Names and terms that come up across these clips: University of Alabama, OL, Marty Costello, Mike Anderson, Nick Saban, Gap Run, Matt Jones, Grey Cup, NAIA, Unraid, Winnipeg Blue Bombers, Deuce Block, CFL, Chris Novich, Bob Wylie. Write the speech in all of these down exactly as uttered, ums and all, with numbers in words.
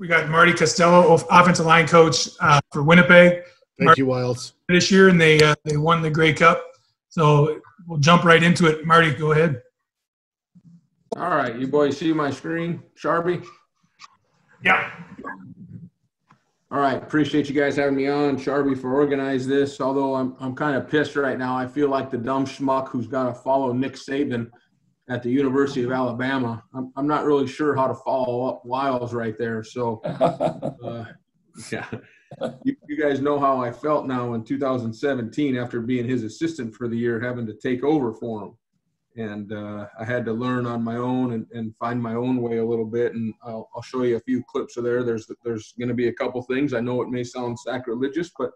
We got Marty Costello, offensive line coach uh, for Winnipeg. Thank Marty, you, Wilds. This year, and they uh, they won the Grey Cup. So we'll jump right into it. Marty, go ahead. All right, you boys see my screen, Sharpie? Yeah. All right, appreciate you guys having me on, Sharpie, for organizing this. Although I'm I'm kind of pissed right now. I feel like the dumb schmuck who's got to follow Nick Saban at the University of Alabama. I'm I'm not really sure how to follow up Wiles right there. So, uh, yeah, you, you guys know how I felt now in two thousand seventeen after being his assistant for the year, having to take over for him. And uh, I had to learn on my own and, and find my own way a little bit. And I'll, I'll show you a few clips of there. There's there's going to be a couple things. I know it may sound sacrilegious, but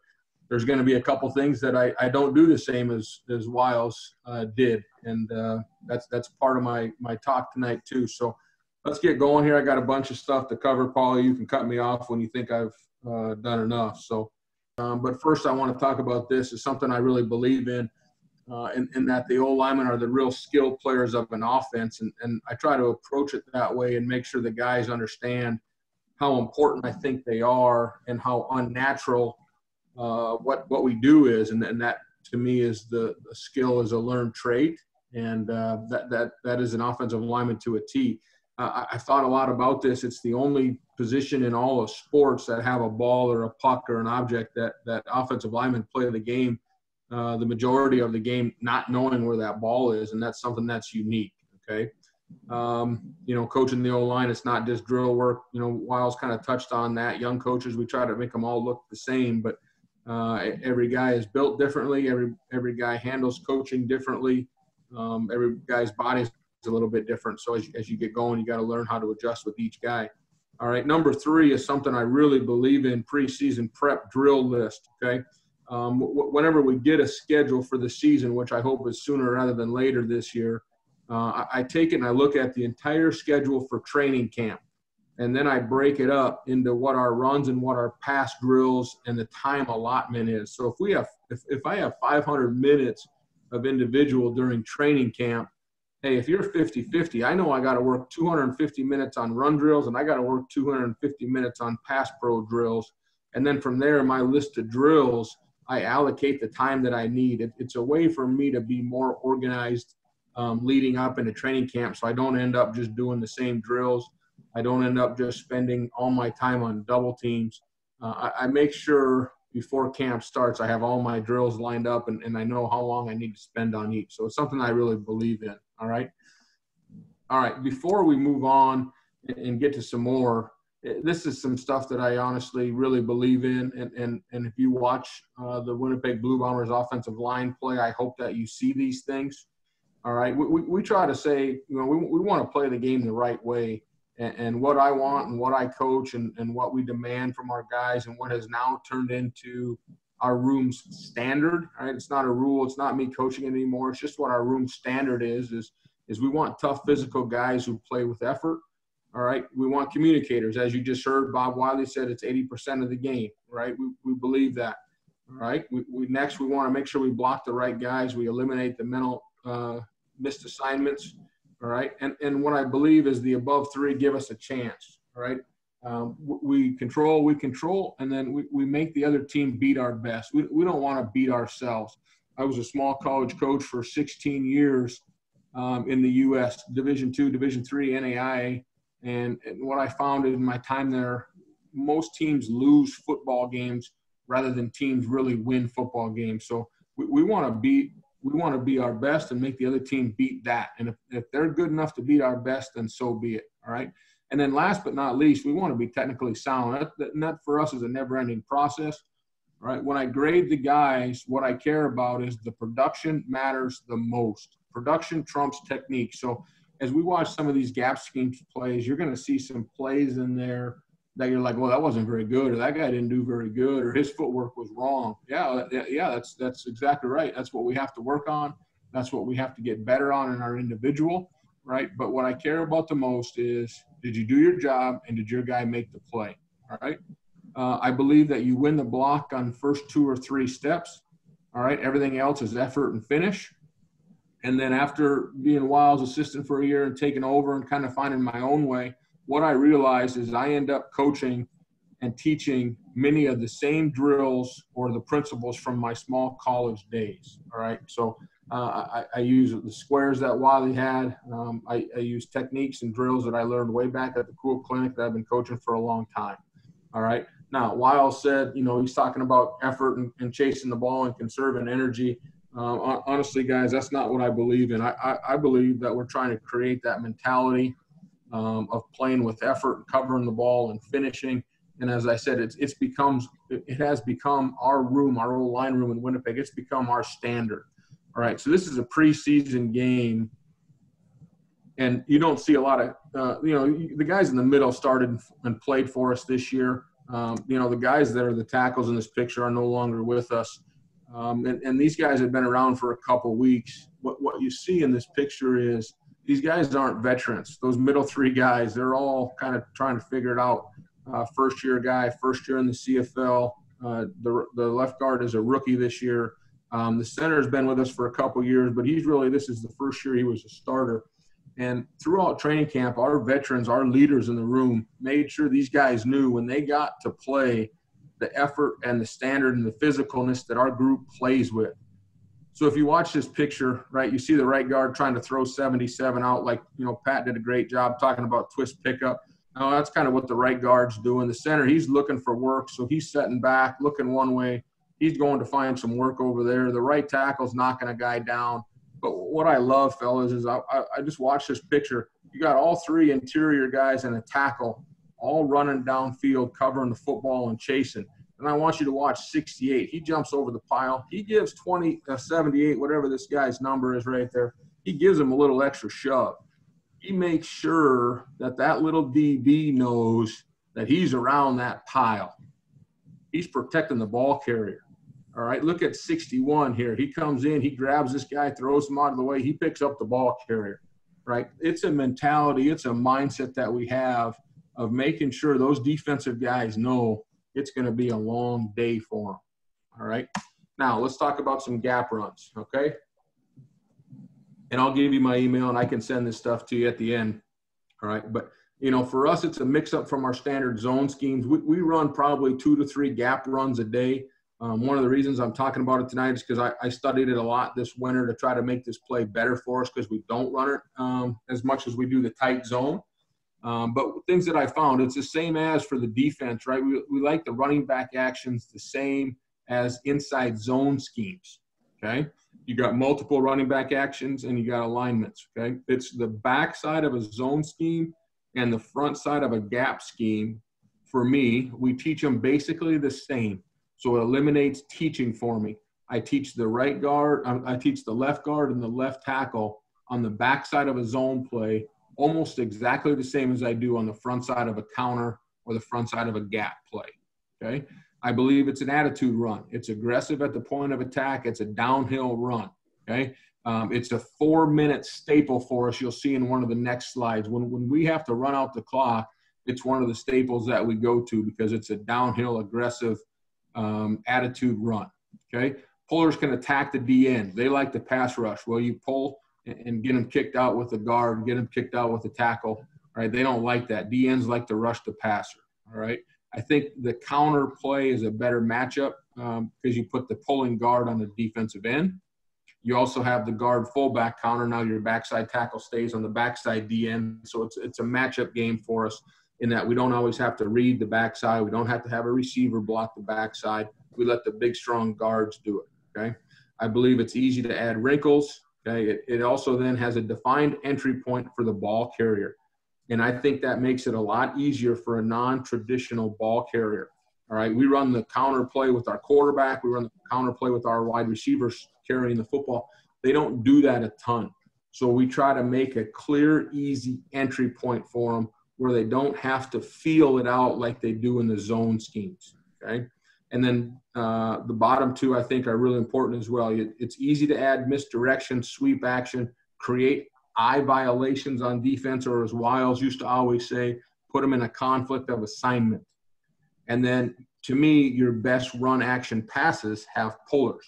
there's going to be a couple things that I, I don't do the same as as Wiles uh, did. And uh, that's that's part of my, my talk tonight too. So let's get going here. I got a bunch of stuff to cover, Paul. You can cut me off when you think I've uh, done enough. So, um, but first I want to talk about this. It's something I really believe in. Uh, and, and that the old linemen are the real skilled players of an offense. And, and I try to approach it that way and make sure the guys understand how important I think they are and how unnatural uh, what, what we do is. And, and that, to me, is the, the skill is a learned trait. And uh, that, that, that is an offensive lineman to a T. Uh, I, I thought a lot about this. It's the only position in all of sports that have a ball or a puck or an object that, that offensive linemen play the game. Uh, the majority of the game not knowing where that ball is, and that's something that's unique, okay? Um, you know, coaching the O-line, it's not just drill work. You know, Wiles kind of touched on that. Young coaches, we try to make them all look the same, but uh, every guy is built differently. Every every guy handles coaching differently. Um, every guy's body is a little bit different, so as, as you get going, you got to learn how to adjust with each guy. All right, number three is something I really believe in, preseason prep drill list, okay? Um, whenever we get a schedule for the season, which I hope is sooner rather than later this year, uh, I, I take it and I look at the entire schedule for training camp. And then I break it up into what our runs and what our pass drills and the time allotment is. So if we have, if, if I have five hundred minutes of individual during training camp, hey, if you're fifty fifty, I know I got to work two hundred fifty minutes on run drills and I got to work two hundred fifty minutes on pass pro drills. And then from there, my list of drills, I allocate the time that I need. It, it's a way for me to be more organized um, leading up into training camp, so I don't end up just doing the same drills. I don't end up just spending all my time on double teams. Uh, I, I make sure before camp starts I have all my drills lined up and, and I know how long I need to spend on each. So it's something I really believe in, all right? All right, before we move on and get to some more, this is some stuff that I honestly really believe in. And, and, and if you watch uh, the Winnipeg Blue Bombers offensive line play, I hope that you see these things. All right. We, we, we try to say, you know, we, we want to play the game the right way. And, and what I want and what I coach and, and what we demand from our guys and what has now turned into our room's standard. All right. It's not a rule. It's not me coaching anymore. It's just what our room standard is, is, is we want tough physical guys who play with effort. All right, we want communicators. As you just heard, Bob Wylie said it's eighty percent of the game, right? We, we believe that, all right? We, we, next, we want to make sure we block the right guys. We eliminate the mental uh, missed assignments, all right? And, and what I believe is the above three give us a chance, all right? Um, we control, we control, and then we, we make the other team beat our best. We, we don't want to beat ourselves. I was a small college coach for sixteen years um, in the U S, Division two, Division three, N A I A. And what I found in my time there, most teams lose football games rather than teams really win football games. So we, we want to beat, we want to be our best and make the other team beat that. And if, if they're good enough to beat our best, then so be it. All right. And then last but not least, we want to be technically sound. That, that, that for us is a never-ending process. All right. When I grade the guys, what I care about is the production matters the most. Production trumps technique. So as we watch some of these gap schemes plays, you're going to see some plays in there that you're like, well, that wasn't very good, or that guy didn't do very good, or his footwork was wrong. Yeah, yeah, that's that's exactly right. That's what we have to work on. That's what we have to get better on in our individual, right? But what I care about the most is, did you do your job, and did your guy make the play, all right? Uh, I believe that you win the block on first two or three steps, all right? Everything else is effort and finish. And then after being Wiles' assistant for a year and taking over and kind of finding my own way, what I realized is I end up coaching and teaching many of the same drills or the principles from my small college days. All right. So uh, I, I use the squares that Wylie had. Um, I, I use techniques and drills that I learned way back at the Cool Clinic that I've been coaching for a long time. All right. Now, Wylie said, you know, he's talking about effort and, and chasing the ball and conserving energy. Uh, honestly, guys, that's not what I believe in. I, I, I believe that we're trying to create that mentality um, of playing with effort and covering the ball and finishing. And as I said, it's, it's becomes, it has become our room, our old line room in Winnipeg. It's become our standard. All right. So this is a preseason game. And you don't see a lot of, uh, you know, the guys in the middle started and played for us this year. Um, you know, the guys that are the tackles in this picture are no longer with us. Um, and, and these guys have been around for a couple weeks. What, what you see in this picture is these guys aren't veterans. Those middle three guys, they're all kind of trying to figure it out. Uh, first-year guy, first year in the C F L. Uh, the, the left guard is a rookie this year. Um, the center has been with us for a couple years, but he's really – this is the first year he was a starter. And throughout training camp, our veterans, our leaders in the room, made sure these guys knew when they got to play – the effort and the standard and the physicalness that our group plays with. So if you watch this picture, right, you see the right guard trying to throw seventy-seven out, like, you know, Pat did a great job talking about twist pickup. Now that's kind of what the right guard's doing. The center, he's looking for work, so he's setting back, looking one way. He's going to find some work over there. The right tackle's knocking a guy down. But what I love, fellas, is I, I just watched this picture. You got all three interior guys and a tackle all running downfield, covering the football and chasing. And I want you to watch sixty-eight. He jumps over the pile. He gives twenty, uh, seventy-eight, whatever this guy's number is right there. He gives him a little extra shove. He makes sure that that little D B knows that he's around that pile. He's protecting the ball carrier. All right, look at sixty-one here. He comes in, he grabs this guy, throws him out of the way. He picks up the ball carrier, right? It's a mentality. It's a mindset that we have of making sure those defensive guys know it's going to be a long day for them. All right. Now let's talk about some gap runs. Okay. And I'll give you my email and I can send this stuff to you at the end. All right. But, you know, for us, it's a mix up from our standard zone schemes. We, we run probably two to three gap runs a day. Um, one of the reasons I'm talking about it tonight is because I, I studied it a lot this winter to try to make this play better for us, because we don't run it um, as much as we do the tight zone. Um, but things that I found, it's the same as for the defense, right? We, we like the running back actions the same as inside zone schemes, okay? You got multiple running back actions and you got alignments, okay? It's the backside of a zone scheme and the front side of a gap scheme. For me, we teach them basically the same. So it eliminates teaching for me. I teach the right guard, I teach the left guard and the left tackle on the backside of a zone play almost exactly the same as I do on the front side of a counter or the front side of a gap play, okay? I believe it's an attitude run. It's aggressive at the point of attack. It's a downhill run, okay? Um, it's a four-minute staple for us. You'll see in one of the next slides. When, when we have to run out the clock, it's one of the staples that we go to because it's a downhill, aggressive um, attitude run, okay? Pullers can attack the D end. They like the pass rush. Well, you pull and get them kicked out with a guard, get them kicked out with a tackle, right? They don't like that. D Ns like to rush the passer, all right? I think the counter play is a better matchup because um, you put the pulling guard on the defensive end. You also have the guard fullback counter. Now your backside tackle stays on the backside D N. So it's, it's a matchup game for us in that we don't always have to read the backside. We don't have to have a receiver block the backside. We let the big, strong guards do it, okay? I believe it's easy to add wrinkles. Okay. It, it also then has a defined entry point for the ball carrier. And I think that makes it a lot easier for a non-traditional ball carrier. All right. We run the counter play with our quarterback. We run the counter play with our wide receivers carrying the football. They don't do that a ton. So we try to make a clear, easy entry point for them where they don't have to feel it out like they do in the zone schemes. Okay. And then uh, the bottom two, I think, are really important as well. It's easy to add misdirection, sweep action, create eye violations on defense, or as Wiles used to always say, put them in a conflict of assignment. And then, to me, your best run action passes have pullers.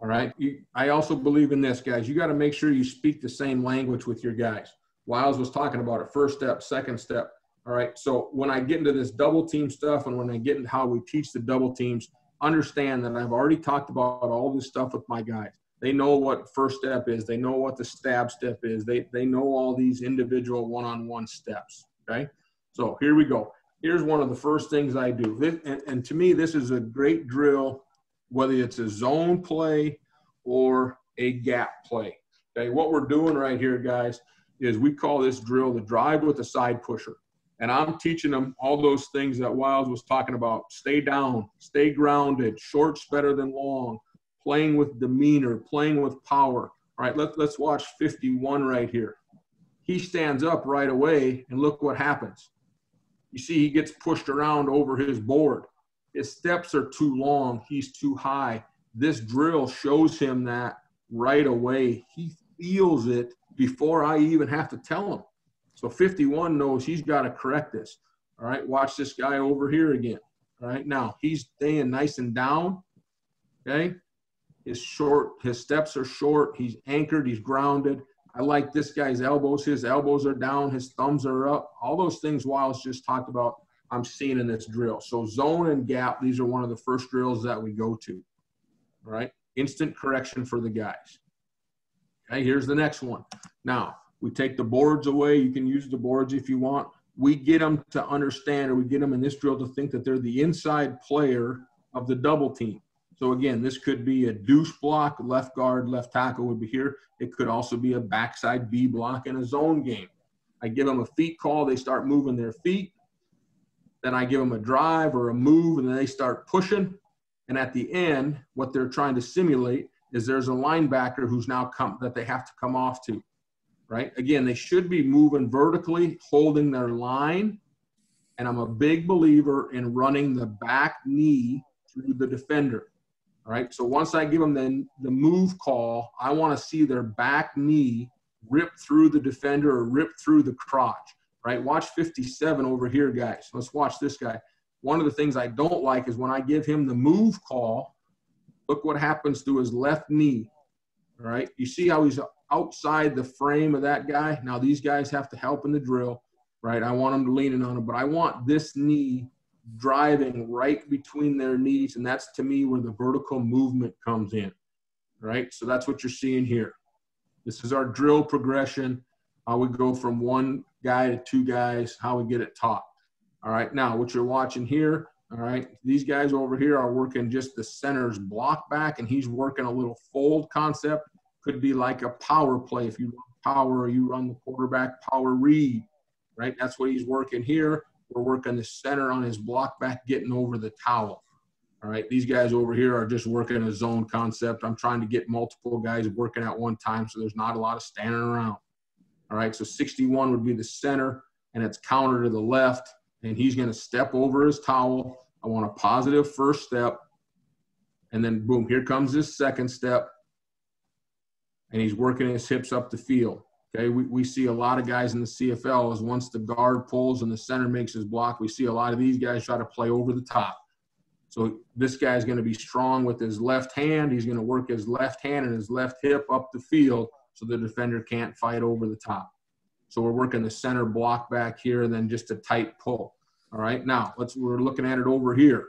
All right? You, I also believe in this, guys. You got to make sure you speak the same language with your guys. Wiles was talking about it, first step, second step. All right. So when I get into this double team stuff and when I get into how we teach the double teams, understand that I've already talked about all this stuff with my guys. They know what first step is. They know what the stab step is. They, they know all these individual one-on-one steps. Okay. So here we go. Here's one of the first things I do. This, and, and to me, this is a great drill, whether it's a zone play or a gap play. Okay. What we're doing right here, guys, is we call this drill the drive with a side pusher. And I'm teaching them all those things that Wiles was talking about. Stay down, stay grounded, short's better than long, playing with demeanor, playing with power. All right, let, let's watch fifty-one right here. He stands up right away, and look what happens. You see he gets pushed around over his board. His steps are too long. He's too high. This drill shows him that right away. He feels it before I even have to tell him. So fifty-one knows he's got to correct this. All right, watch this guy over here again. All right, now he's staying nice and down, okay? His short, his steps are short. He's anchored, he's grounded. I like this guy's elbows. His elbows are down, his thumbs are up. All those things Wiles just talked about, I'm seeing in this drill. So zone and gap, these are one of the first drills that we go to, all right? Instant correction for the guys. Okay, here's the next one. Now, we take the boards away. You can use the boards if you want. We get them to understand, or we get them in this drill to think that they're the inside player of the double team. So again, this could be a deuce block, left guard, left tackle would be here. It could also be a backside B block in a zone game. I give them a feet call. They start moving their feet. Then I give them a drive or a move, and then they start pushing. And at the end, what they're trying to simulate is there's a linebacker who's now come that they have to come off to. Right? Again, they should be moving vertically, holding their line, and I'm a big believer in running the back knee through the defender. All right, so once I give them the, the move call, I want to see their back knee rip through the defender or rip through the crotch, right? Watch fifty-seven over here, guys. Let's watch this guy. One of the things I don't like is when I give him the move call, look what happens to his left knee, all right? You see how he's outside the frame of that guy. Now these guys have to help in the drill, right? I want them to lean in on them, but I want this knee driving right between their knees, and that's to me where the vertical movement comes in, right? So that's what you're seeing here. This is our drill progression, how we go from one guy to two guys, how we get it taught. All right, now what you're watching here, all right, these guys over here are working just the center's block back, and he's working a little fold concept. Could be like a power play. If you run power, you run the quarterback power read, right? That's what he's working here. We're working the center on his block back, getting over the towel, all right? These guys over here are just working a zone concept. I'm trying to get multiple guys working at one time, so there's not a lot of standing around, all right? So sixty-one would be the center, and it's counter to the left, and he's going to step over his towel. I want a positive first step, and then boom, here comes his second step. And he's working his hips up the field, okay? We, we see a lot of guys in the C F L is once the guard pulls and the center makes his block, we see a lot of these guys try to play over the top. So this guy's going to be strong with his left hand. He's going to work his left hand and his left hip up the field so the defender can't fight over the top. So we're working the center block back here and then just a tight pull, all right? Now, let's, we're looking at it over here,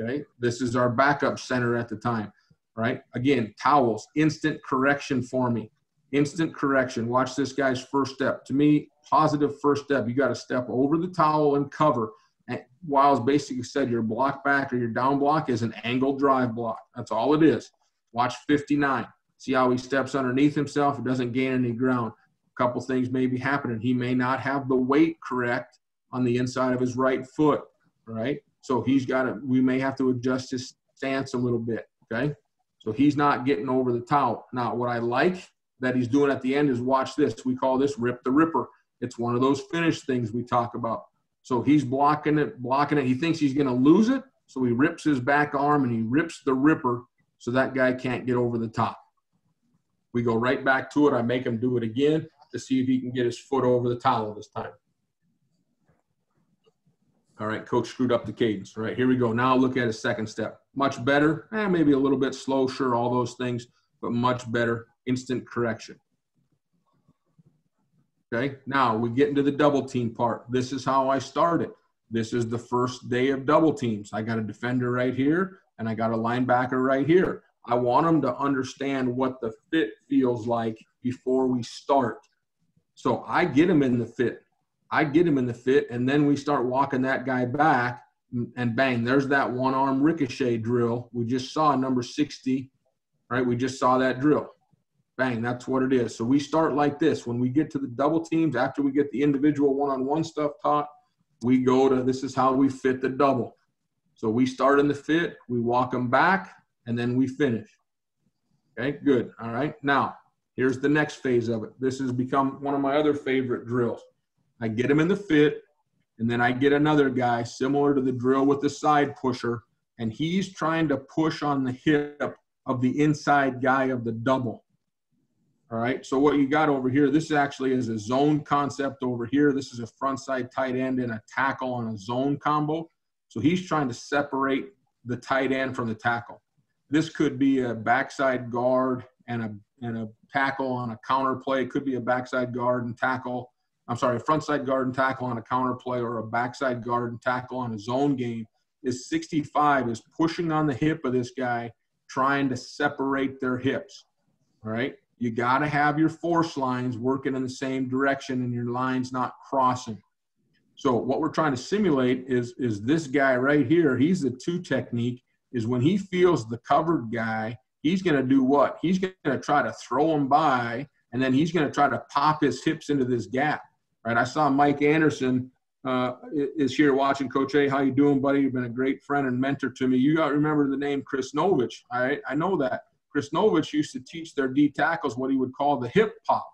okay? This is our backup center at the time. Right? Again, towels, instant correction for me. Instant correction. Watch this guy's first step. To me, positive first step. You got to step over the towel and cover. And Wiles basically said your block back or your down block is an angled drive block. That's all it is. Watch fifty-nine. See how he steps underneath himself. It doesn't gain any ground. A couple things may be happening. He may not have the weight correct on the inside of his right foot. Right? So he's got to, we may have to adjust his stance a little bit. Okay? So he's not getting over the towel. Now, what I like that he's doing at the end is watch this. We call this rip the ripper. It's one of those finish things we talk about. So he's blocking it, blocking it. He thinks he's going to lose it, so he rips his back arm and he rips the ripper so that guy can't get over the top. We go right back to it. I make him do it again to see if he can get his foot over the towel this time. All right, coach screwed up the cadence. All right, here we go. Now look at his second step. Much better. Eh, maybe a little bit slow, sure, all those things, but much better. Instant correction. Okay, now we get into the double team part. This is how I started. This is the first day of double teams. I got a defender right here, and I got a linebacker right here. I want them to understand what the fit feels like before we start. So I get them in the fit. I get them in the fit, and then we start walking that guy back, and bang, there's that one-arm ricochet drill. We just saw number sixty, right? We just saw that drill. Bang, that's what it is. So we start like this. When we get to the double teams, after we get the individual one-on-one stuff taught, we go to this is how we fit the double. So we start in the fit, we walk them back, and then we finish. Okay, good. All right. Now, here's the next phase of it. This has become one of my other favorite drills. I get them in the fit, and then I get another guy similar to the drill with the side pusher, and he's trying to push on the hip of the inside guy of the double. All right, so what you got over here, this actually is a zone concept over here. This is a frontside tight end and a tackle on a zone combo. So he's trying to separate the tight end from the tackle. This could be a backside guard and a, and a tackle on a counter play. It could be a backside guard and tackle. I'm sorry, a frontside guard and tackle on a counter play or a backside guard and tackle on a zone game. This sixty-five is pushing on the hip of this guy, trying to separate their hips, all right? You got to have your force lines working in the same direction and your lines not crossing. So what we're trying to simulate is, is this guy right here, he's the two technique, is when he feels the covered guy, he's going to do what? He's going to try to throw him by, and then he's going to try to pop his hips into this gap, right? I saw Mike Anderson uh, is here watching. Coach A, how you doing, buddy? You've been a great friend and mentor to me. You got to remember the name Chris Novich, all right? I know that. Chris Novich used to teach their D tackles what he would call the hip pop.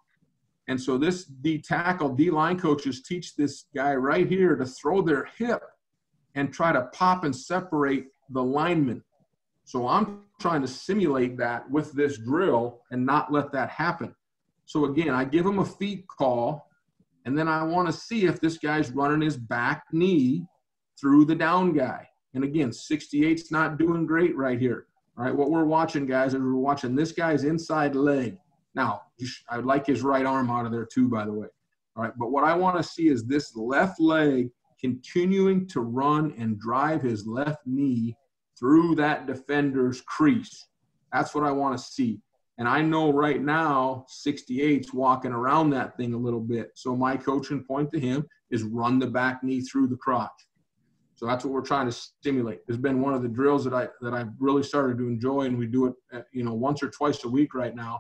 And so this D tackle, D line coaches teach this guy right here to throw their hip and try to pop and separate the lineman. So I'm trying to simulate that with this drill and not let that happen. So again, I give him a feed call, and then I want to see if this guy's running his back knee through the down guy. And again, sixty-eight's not doing great right here. All right, what we're watching, guys, is we're watching this guy's inside leg. Now, I would like his right arm out of there too, by the way. All right, but what I want to see is this left leg continuing to run and drive his left knee through that defender's crease. That's what I want to see. And I know right now sixty-eight's walking around that thing a little bit. So my coaching point to him is run the back knee through the crotch. So that's what we're trying to stimulate. It's been one of the drills that I that I've really started to enjoy, and we do it, you know, once or twice a week right now.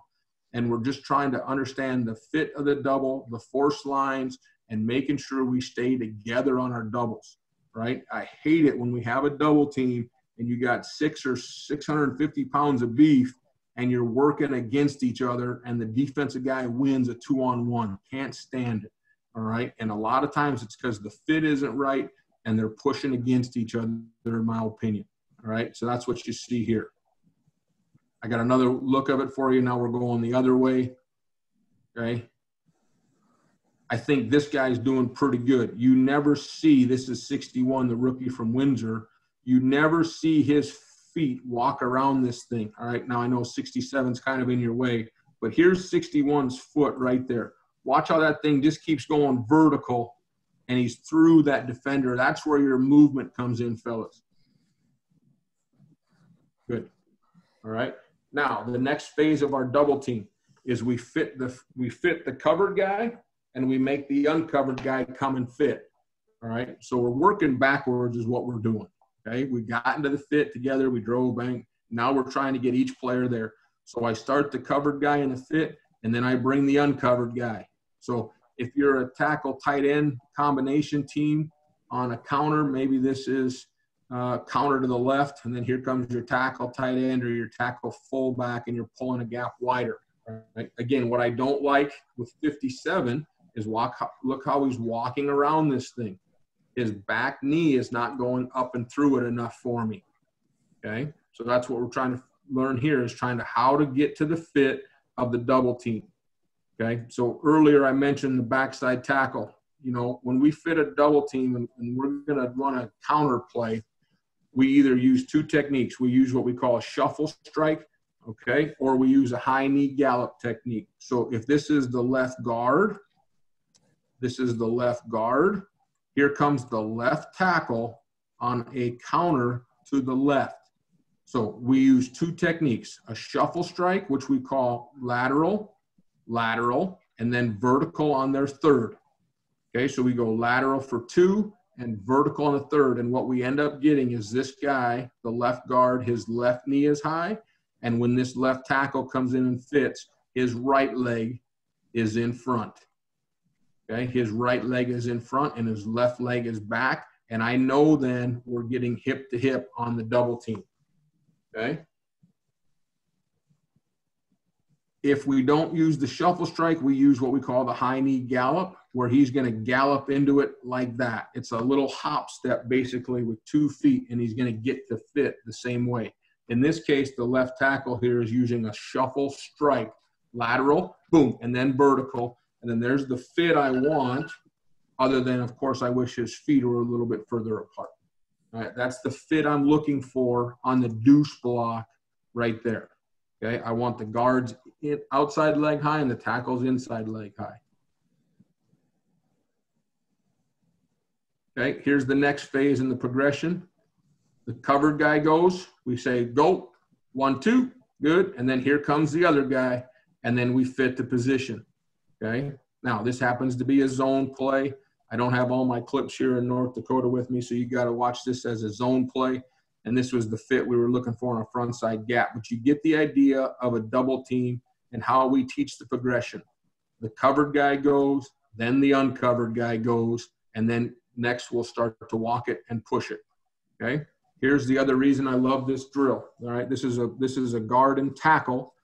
And we're just trying to understand the fit of the double, the force lines, and making sure we stay together on our doubles, right? I hate it when we have a double team and you got six or six hundred fifty pounds of beef and you're working against each other and the defensive guy wins a two-on-one. Can't stand it, all right? And a lot of times it's because the fit isn't right, and they're pushing against each other, in my opinion. All right, so that's what you see here. I got another look of it for you. Now we're going the other way, okay? I think this guy's doing pretty good. You never see, this is sixty-one, the rookie from Windsor. You never see his feet walk around this thing, all right? Now I know sixty-seven's kind of in your way, but here's sixty-one's foot right there. Watch how that thing just keeps going vertical, and he's through that defender. That's where your movement comes in, fellas. Good. All right. Now, the next phase of our double team is we fit the, we fit the covered guy, and we make the uncovered guy come and fit. All right. So we're working backwards is what we're doing. Okay. We got into the fit together. We drove, bang. Now we're trying to get each player there. So I start the covered guy in the fit, and then I bring the uncovered guy. So if you're a tackle tight end combination team on a counter, maybe this is uh, counter to the left, and then here comes your tackle tight end or your tackle fullback, and you're pulling a gap wider. Right? Again, what I don't like with fifty-seven is walk, look how he's walking around this thing. His back knee is not going up and through it enough for me. Okay, so that's what we're trying to learn here is trying to how to get to the fit of the double team. Okay, so earlier I mentioned the backside tackle. You know, when we fit a double team and, and we're going to run a counter play, we either use two techniques. We use what we call a shuffle strike, okay, or we use a high knee gallop technique. So if this is the left guard, This is the left guard. Here comes the left tackle on a counter to the left. So we use two techniques, a shuffle strike, which we call lateral, lateral, and then vertical on their third. Okay, so we go lateral for two and vertical on a third. And what we end up getting is this guy, the left guard, his left knee is high. And when this left tackle comes in and fits, his right leg is in front. Okay, his right leg is in front and his left leg is back. And I know then we're getting hip to hip on the double team. Okay. If we don't use the shuffle strike, we use what we call the high knee gallop, where he's going to gallop into it like that. It's a little hop step basically with two feet, and he's going to get to fit the same way. In this case, the left tackle here is using a shuffle strike, lateral, boom, and then vertical. And then there's the fit I want, other than, of course, I wish his feet were a little bit further apart. All right, that's the fit I'm looking for on the douche block right there. Okay, I want the guards outside leg high and the tackles inside leg high. Okay, here's the next phase in the progression. The covered guy goes, we say go, one, two, good, and then here comes the other guy, and then we fit the position. Okay, now this happens to be a zone play. I don't have all my clips here in North Dakota with me, so you got to watch this as a zone play. And this was the fit we were looking for on a frontside gap. But you get the idea of a double team and how we teach the progression. The covered guy goes, then the uncovered guy goes, and then next we'll start to walk it and push it. Okay? Here's the other reason I love this drill. All right, this is a, this is a guard and tackle.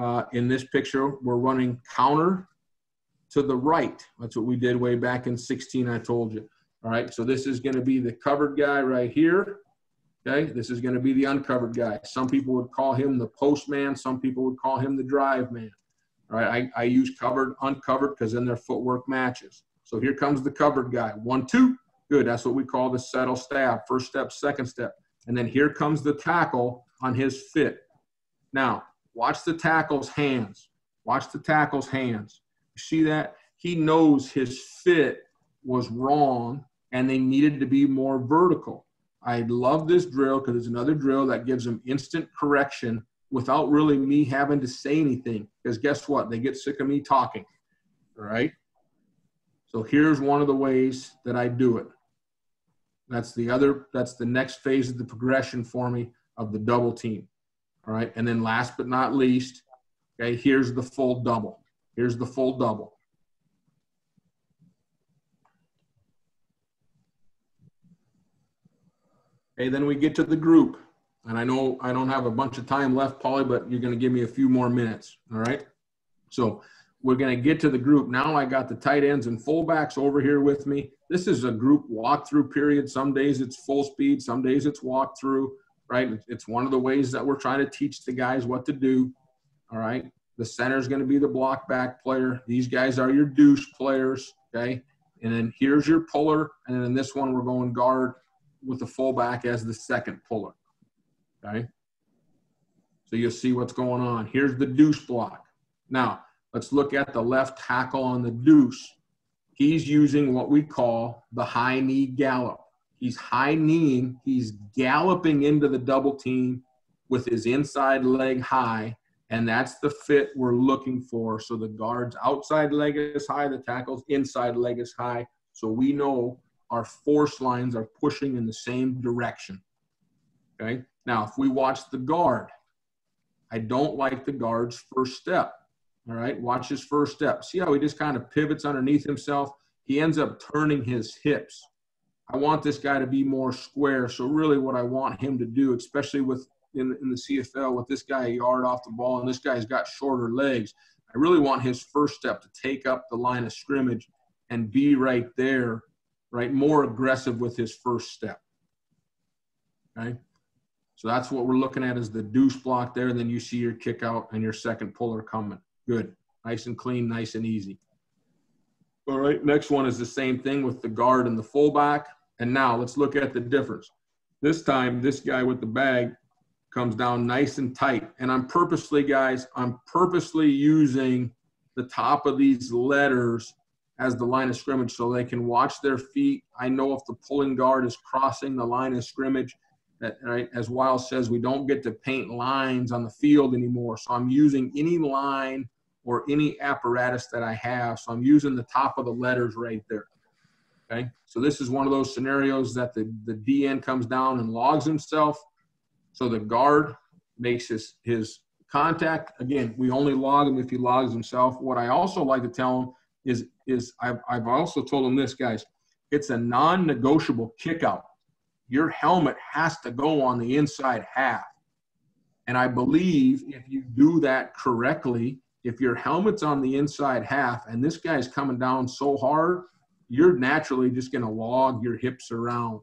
Uh, in this picture, we're running counter to the right. That's what we did way back in sixteen, I told you. All right, so this is going to be the covered guy right here. Okay, this is going to be the uncovered guy. Some people would call him the postman. Some people would call him the drive man. All right, I, I use covered, uncovered, because then their footwork matches. So here comes the covered guy. One, two, good. That's what we call the settle stab, first step, second step. And then here comes the tackle on his fit. Now, watch the tackle's hands. Watch the tackle's hands. You see that? He knows his fit was wrong and they needed to be more vertical. I love this drill because it's another drill that gives them instant correction without really me having to say anything. Because guess what? They get sick of me talking, all right? So here's one of the ways that I do it. That's the other, that's the next phase of the progression for me of the double team, all right? And then last but not least, okay, here's the full double. Here's the full double. Okay, then we get to the group. And I know I don't have a bunch of time left, Polly, but you're going to give me a few more minutes, all right? So we're going to get to the group. Now I got the tight ends and fullbacks over here with me. This is a group walkthrough period. Some days it's full speed. Some days it's walkthrough, right? It's one of the ways that we're trying to teach the guys what to do, all right? The center is going to be the block back player. These guys are your douche players, okay? And then here's your puller, and then in this one we're going guard with the fullback as the second puller, okay? So you'll see what's going on. Here's the douche block. Now, let's look at the left tackle on the douche. He's using what we call the high knee gallop. He's high kneeing, he's galloping into the double team with his inside leg high, and that's the fit we're looking for. So the guard's outside leg is high, the tackle's inside leg is high, so we know our force lines are pushing in the same direction, okay? Now, if we watch the guard, I don't like the guard's first step, all right? Watch his first step. See how he just kind of pivots underneath himself? He ends up turning his hips. I want this guy to be more square, so really what I want him to do, especially with in, in the C F L, with this guy a yard off the ball and this guy's got shorter legs, I really want his first step to take up the line of scrimmage and be right there, right, more aggressive with his first step, okay? So that's what we're looking at is the douche block there, and then you see your kick out and your second puller coming. Good, nice and clean, nice and easy. All right, next one is the same thing with the guard and the fullback, and now let's look at the difference. This time, this guy with the bag comes down nice and tight, and I'm purposely, guys, I'm purposely using the top of these letters as the line of scrimmage so they can watch their feet. I know if the pulling guard is crossing the line of scrimmage, that, right, as Weil says, we don't get to paint lines on the field anymore. So I'm using any line or any apparatus that I have. So I'm using the top of the letters right there. Okay. So this is one of those scenarios that the, the D N comes down and logs himself. So the guard makes his, his contact. Again, we only log him if he logs himself. What I also like to tell him is, is I've, I've also told him this, guys, it's a non-negotiable kickout. Your helmet has to go on the inside half. And I believe if you do that correctly, if your helmet's on the inside half and this guy's coming down so hard, you're naturally just going to log your hips around.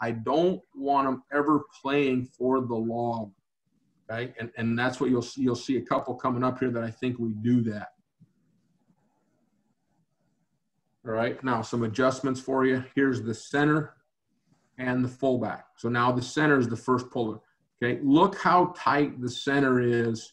I don't want them ever playing for the log, right? And, and that's what you'll see. You'll see a couple coming up here that I think we do that. All right, now some adjustments for you. Here's the center and the fullback. So now the center is the first puller, okay? Look how tight the center is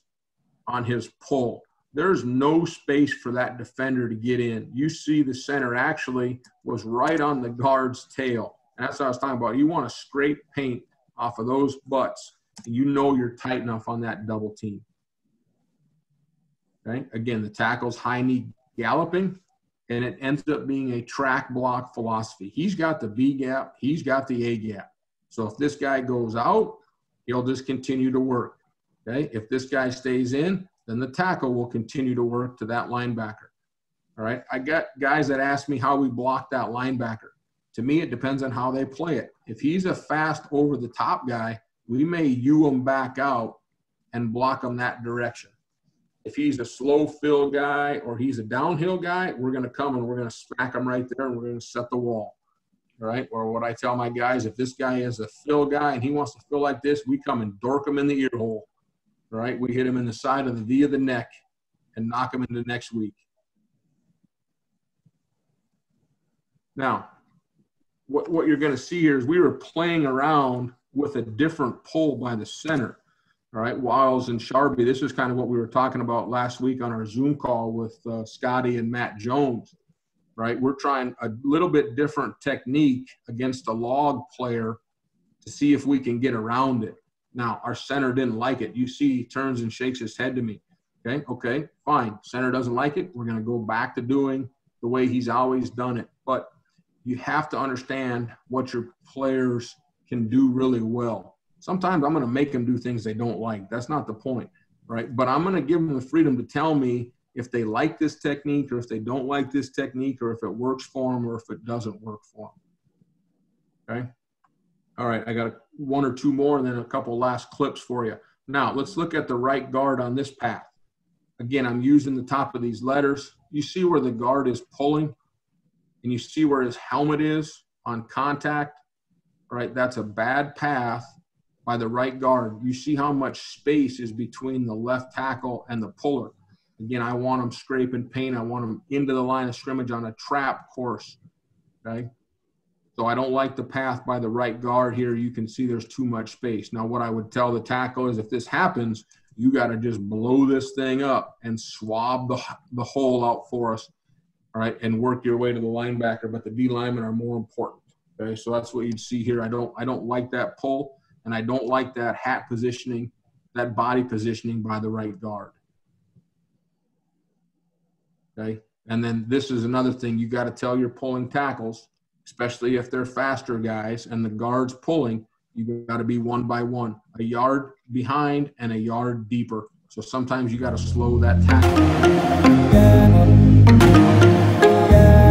on his pull. There's no space for that defender to get in. You see the center actually was right on the guard's tail. And that's what I was talking about. You want to scrape paint off of those butts. You know you're tight enough on that double team. Okay? Again, the tackle's high knee galloping, and it ends up being a track block philosophy. He's got the B gap. He's got the A gap. So if this guy goes out, he'll just continue to work. Okay? If this guy stays in, then the tackle will continue to work to that linebacker. All right, I got guys that ask me how we block that linebacker. To me, it depends on how they play it. If he's a fast over-the-top guy, we may U him back out and block him that direction. If he's a slow fill guy or he's a downhill guy, we're going to come and we're going to smack him right there and we're going to set the wall. All right, or what I tell my guys, if this guy is a fill guy and he wants to feel like this, we come and dork him in the ear hole. All right, we hit him in the side of the V of the neck and knock him into next week. Now, what, what you're going to see here is we were playing around with a different pull by the center. All right, Wiles and Sharby, this is kind of what we were talking about last week on our Zoom call with uh, Scotty and Matt Jones. Right, we're trying a little bit different technique against a log player to see if we can get around it. Now, our center didn't like it. You see he turns and shakes his head to me. Okay, okay, fine. Center doesn't like it. We're going to go back to doing the way he's always done it. But you have to understand what your players can do really well. Sometimes I'm going to make them do things they don't like. That's not the point, right? But I'm going to give them the freedom to tell me if they like this technique or if they don't like this technique or if it works for them or if it doesn't work for them. Okay? All right, I got one or two more and then a couple last clips for you. Now, let's look at the right guard on this path. Again, I'm using the top of these letters. You see where the guard is pulling and you see where his helmet is on contact, right? That's a bad path by the right guard. You see how much space is between the left tackle and the puller. Again, I want him scraping paint. I want him into the line of scrimmage on a trap course, okay? So I don't like the path by the right guard here. You can see there's too much space. Now, what I would tell the tackle is if this happens, you got to just blow this thing up and swab the, the hole out for us, all right, and work your way to the linebacker. But the D linemen are more important, okay? So that's what you'd see here. I don't, I don't like that pull, and I don't like that hat positioning, that body positioning by the right guard, okay? And then this is another thing. You got to tell your pulling tackles, especially if they're faster guys and the guard's pulling, you got to be one by one, a yard behind and a yard deeper. So sometimes you got to slow that tackle.